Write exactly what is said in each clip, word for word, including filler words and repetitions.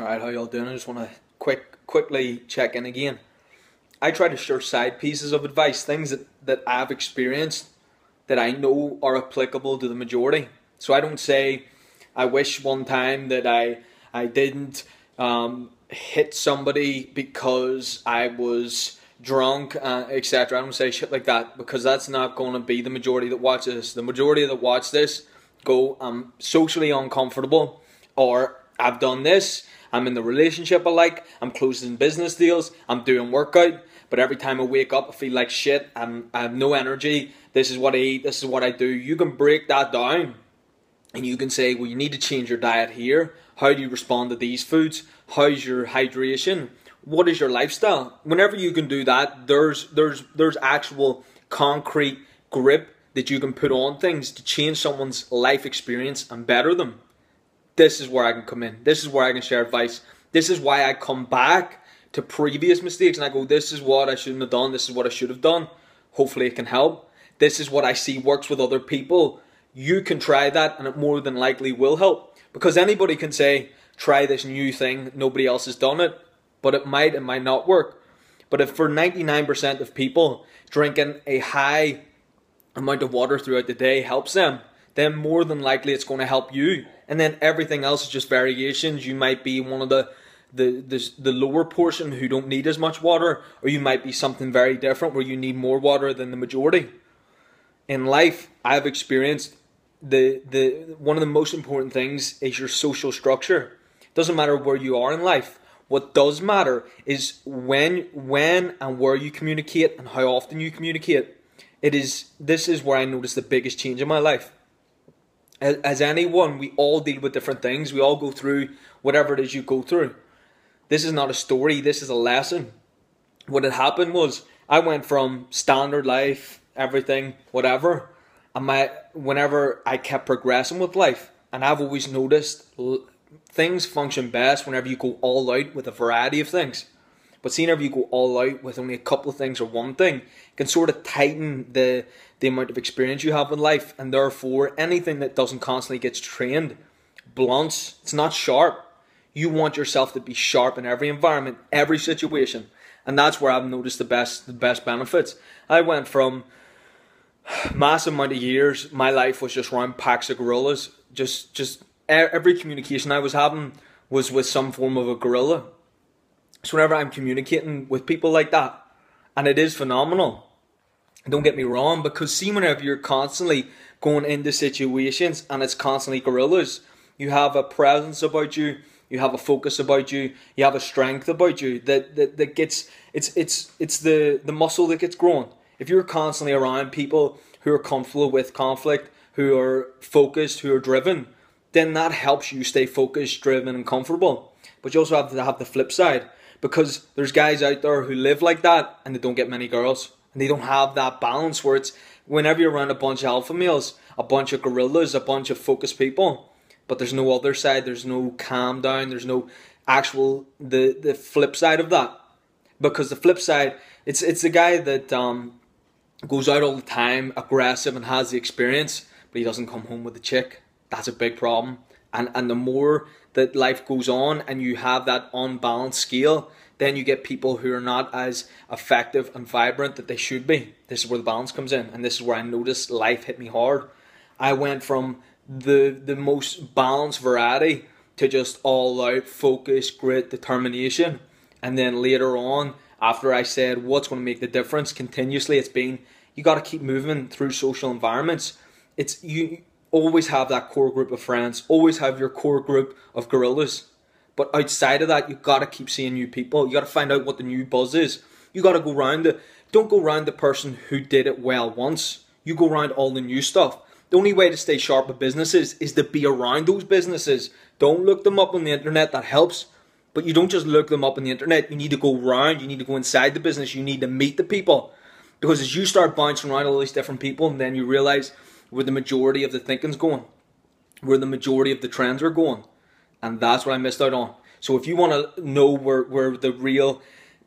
Alright, how y'all doing? I just want to quick, quickly check in again. I try to share side pieces of advice, things that, that I've experienced that I know are applicable to the majority. So I don't say, I wish one time that I, I didn't um, hit somebody because I was drunk, uh, et cetera. I don't say shit like that because that's not going to be the majority that watch this. The majority that watch this go, I'm socially uncomfortable, or I've done this, I'm in the relationship I like, I'm closing business deals, I'm doing workout, but every time I wake up I feel like shit, I'm, I have no energy, this is what I eat, this is what I do. You can break that down and you can say, well, you need to change your diet here. How do you respond to these foods? How's your hydration? What is your lifestyle? Whenever you can do that, there's, there's, there's actual concrete grip that you can put on things to change someone's life experience and better them. This is where I can come in. This is where I can share advice. This is why I come back to previous mistakes and I go, this is what I shouldn't have done. This is what I should have done. Hopefully it can help. This is what I see works with other people. You can try that and it more than likely will help. Because anybody can say, try this new thing. Nobody else has done it. But it might, it might not work. But if for ninety-nine percent of people, drinking a high amount of water throughout the day helps them, then more than likely it's going to help you. And then everything else is just variations. You might be one of the, the, the, the lower portion who don't need as much water, or you might be something very different where you need more water than the majority. In life, I've experienced the, the one of the most important things is your social structure. It doesn't matter where you are in life. What does matter is when, when and where you communicate and how often you communicate. It is, this is where I noticed the biggest change in my life. As anyone, we all deal with different things. We all go through whatever it is you go through. This is not a story. This is a lesson. What had happened was I went from standard life, everything, whatever. And my, whenever I kept progressing with life, and I've always noticed things function best whenever you go all out with a variety of things. But seeing if you go all out with only a couple of things or one thing can sort of tighten the, the amount of experience you have in life, and therefore anything that doesn't constantly gets trained blunts. It's not sharp. You want yourself to be sharp in every environment, every situation. And that's where I've noticed the best the best benefits. I went from massive amount of years, my life was just around packs of gorillas. Just just every communication I was having was with some form of a gorilla. So whenever I'm communicating with people like that, and it is phenomenal, don't get me wrong, because see, whenever you're constantly going into situations and it's constantly gorillas, you have a presence about you, you have a focus about you, you have a strength about you that, that, that gets, it's, it's, it's the, the muscle that gets grown. If you're constantly around people who are comfortable with conflict, who are focused, who are driven, then that helps you stay focused, driven and comfortable. But you also have to have the flip side. Because there's guys out there who live like that and they don't get many girls. And they don't have that balance where it's, whenever you're around a bunch of alpha males, a bunch of gorillas, a bunch of focused people, but there's no other side, there's no calm down, there's no actual, the, the flip side of that. Because the flip side, it's, it's the guy that um, goes out all the time, aggressive and has the experience, but he doesn't come home with the chick. That's a big problem. And, and the more that life goes on and you have that unbalanced scale, then you get people who are not as effective and vibrant that they should be. This is where the balance comes in. And this is where I noticed life hit me hard. I went from the, the most balanced variety to just all out focus, grit, determination. And then later on, after I said what's going to make the difference continuously, it's been, you got to keep moving through social environments. It's you. Always have that core group of friends. Always have your core group of gorillas. But outside of that, you've got to keep seeing new people. You've got to find out what the new buzz is. You've got to go around. The, don't go around the person who did it well once. You go around all the new stuff. The only way to stay sharp with businesses is to be around those businesses. Don't look them up on the internet. That helps. But you don't just look them up on the internet. You need to go around. You need to go inside the business. You need to meet the people. Because as you start bouncing around all these different people, and then you realize where the majority of the thinking's going, where the majority of the trends are going, and that's what I missed out on. So if you want to know where, where the real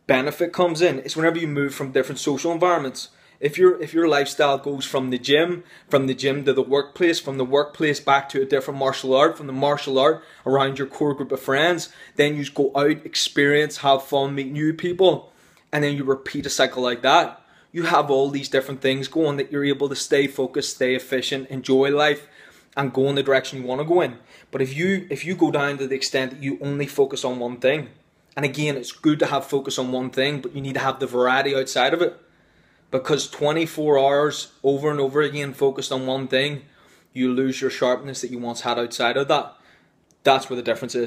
benefit comes in, it's whenever you move from different social environments. If your if your lifestyle goes from the gym, from the gym to the workplace, from the workplace back to a different martial art, from the martial art around your core group of friends, then you go out, experience, have fun, meet new people, and then you repeat a cycle like that. You have all these different things going that you're able to stay focused, stay efficient, enjoy life, and go in the direction you want to go in. But if you if you go down to the extent that you only focus on one thing, and again, it's good to have focus on one thing, but you need to have the variety outside of it. Because twenty-four hours over and over again focused on one thing, you lose your sharpness that you once had outside of that. That's where the difference is.